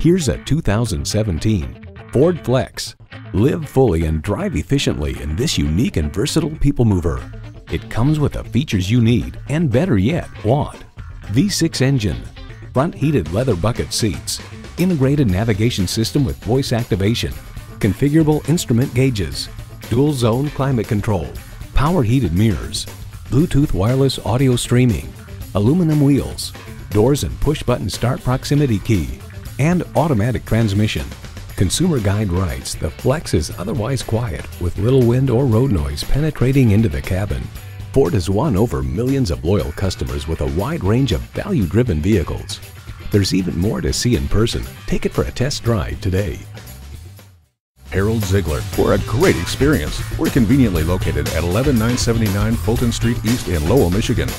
Here's a 2017 Ford Flex. Live fully and drive efficiently in this unique and versatile people mover. It comes with the features you need and, better yet, want. V6 engine, front heated leather bucket seats, integrated navigation system with voice activation, configurable instrument gauges, dual zone climate control, power heated mirrors, Bluetooth wireless audio streaming, aluminum wheels, doors and push button start proximity key, and automatic transmission. Consumer Guide writes, "The Flex is otherwise quiet with little wind or road noise penetrating into the cabin. Ford has won over millions of loyal customers with a wide range of value-driven vehicles. There's even more to see in person. Take it for a test drive today." Harold Ziegler, for a great experience. We're conveniently located at 11979 Fulton Street East in Lowell, Michigan.